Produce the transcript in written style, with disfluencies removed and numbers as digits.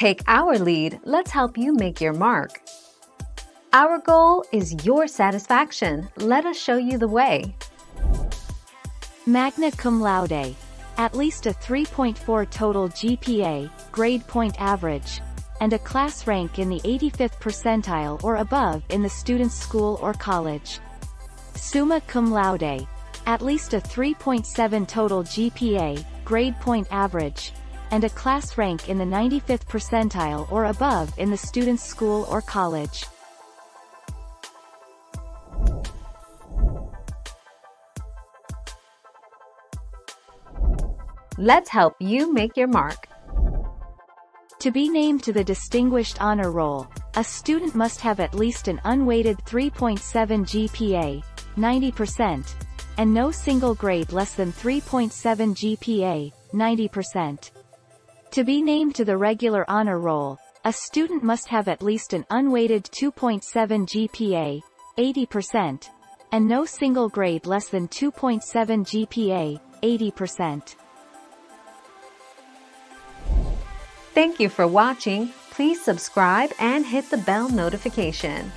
Take our lead, let's help you make your mark. Our goal is your satisfaction. Let us show you the way. Magna cum laude. At least a 3.4 total GPA, grade point average, and a class rank in the 85th percentile or above in the student's school or college. Summa cum laude. At least a 3.7 total GPA, grade point average, and a class rank in the 95th percentile or above in the student's school or college. Let's help you make your mark. To be named to the Distinguished Honor Roll, a student must have at least an unweighted 3.7 GPA, 90%, and no single grade less than 3.7 GPA, 90%. To be named to the Regular Honor Roll, a student must have at least an unweighted 2.7 GPA, 80%, and no single grade less than 2.7 GPA, 80%. Thank you for watching. Please subscribe and hit the bell notification.